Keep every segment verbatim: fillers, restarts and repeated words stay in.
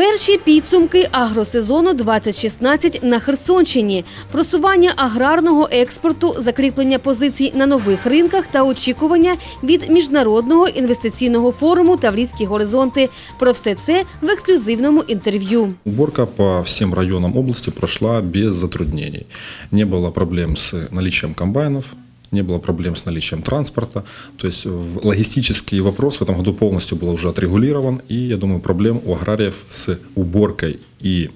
Перші підсумки агросезону двадцять шістнадцять на Херсонщині, просування аграрного експорту, закріплення позицій на нових ринках та очікування від Міжнародного інвестиційного форуму «Таврійські горизонти». Про все це в ексклюзивному інтерв'ю. Уборка по всім районам області пройшла без затруднень. Не було проблем з наліччям комбайнів. Не было проблем с наличием транспорта. То есть логистический вопрос в этом году полностью был уже отрегулирован. И, я думаю, проблем у аграриев с уборкой и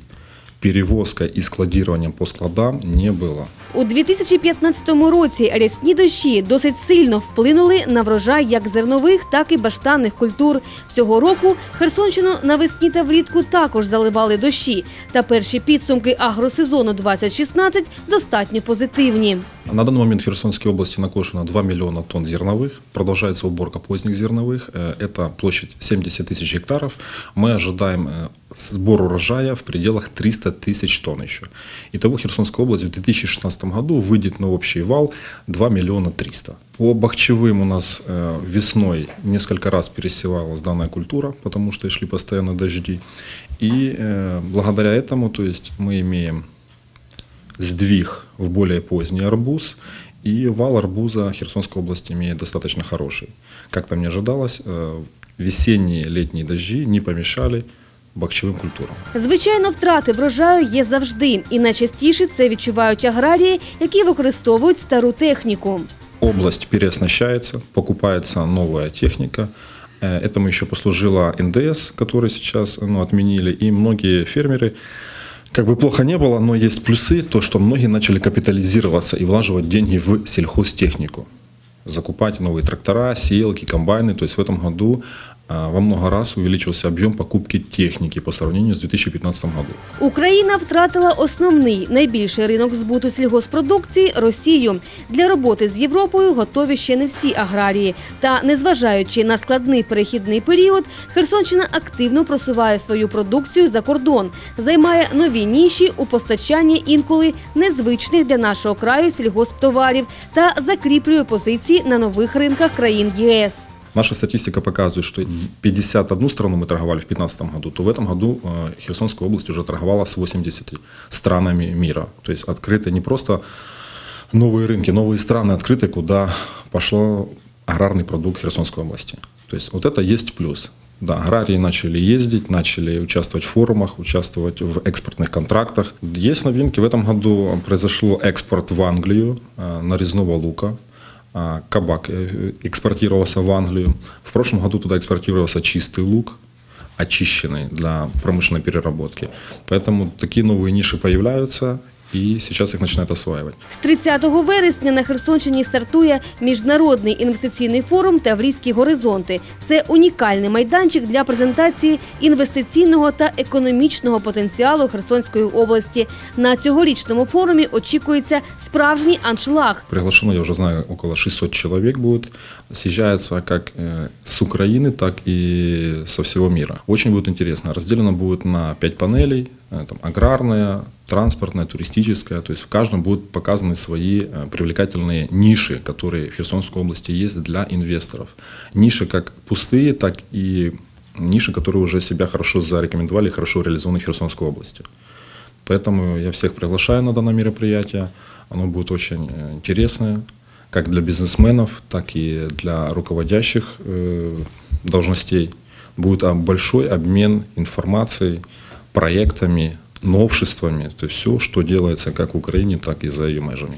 перевозкой и складированием по складам не было. У дві тисячі п'ятнадцятому році рясні дощі досить сильно вплинули на врожай як зернових, так і баштанних культур. Цього року Херсонщину навесні та влітку також заливали дощі. Та перші підсумки агросезону двадцять шістнадцять достатньо позитивні. На данный момент в Херсонской области накошено два миллиона тонн зерновых. Продолжается уборка поздних зерновых. Это площадь семьдесят тысяч гектаров. Мы ожидаем сбор урожая в пределах трёхсот тысяч тонн еще. Итого Херсонская область в две тысячи шестнадцатом году выйдет на общий вал два миллиона триста. По бахчевым у нас весной несколько раз пересевалась данная культура, потому что шли постоянно дожди. И благодаря этому, то есть, мы имеем сдвиг в более поздний арбуз, и вал арбуза Херсонской области имеет достаточно хороший. Как там не ожидалось, весенние, летние дожди не помешали бахчевим культурам. Звичайно, втрати врожаю є завжди, і найчастіше це відчувають аграрії, які використовують стару техніку. Область переоснащается, покупается новая техника. Этому еще послужила эн дэ эс, который сейчас, ну, отменили, и многие фермеры. Как бы плохо не было, но есть плюсы, то, что многие начали капитализироваться и влаживать деньги в сельхозтехнику. Закупать новые трактора, сеялки, комбайны. То есть в этом году во много раз увеличился объем покупки техники по сравнению с две тысячи пятнадцатым годом. Україна втратила основний, найбільший ринок збуту сільгоспродукції – Росію. Для роботи з Європою готові ще не всі аграрії. Та, незважаючи на складний перехідний період, Херсонщина активно просуває свою продукцію за кордон, займає нові ніші у постачанні інколи незвичних для нашого краю сільгосптоварів та закріплює позиції на нових ринках країн ЄС. Наша статистика показывает, что в пятьдесят одну страну мы торговали в две тысячи пятнадцатом году, то в этом году Херсонская область уже торговала с восьмидесятью странами мира. То есть открыты не просто новые рынки, новые страны открыты, куда пошел аграрный продукт Херсонской области. То есть вот это есть плюс. Да, аграрии начали ездить, начали участвовать в форумах, участвовать в экспортных контрактах. Есть новинки. В этом году произошел экспорт в Англию нарезного лука. Кабак экспортировался в Англию. В прошлом году туда экспортировался чистый лук, очищенный для промышленной переработки. Поэтому такие новые ниши появляются. І зараз їх починають освоювати. З тридцятого вересня на Херсонщині стартує Міжнародний інвестиційний форум «Таврійські горизонти». Це унікальний майданчик для презентації інвестиційного та економічного потенціалу Херсонської області. На цьогорічному форумі очікується справжній аншлаг. Приглашено, я вже знаю, около шестисот чоловік буде. З'їжджаються як з України, так і з усього світу. Дуже буде цікаво. Розділено буде на п'ять панелей. Там аграрная, транспортная, туристическая. То есть в каждом будут показаны свои привлекательные ниши, которые в Херсонской области есть для инвесторов. Ниши как пустые, так и ниши, которые уже себя хорошо зарекомендовали, хорошо реализованы в Херсонской области. Поэтому я всех приглашаю на данное мероприятие. Оно будет очень интересное, как для бизнесменов, так и для руководящих должностей. Будет большой обмен информацией, проектами, новшествами, то есть все, что делается как в Украине, так и за ее межами.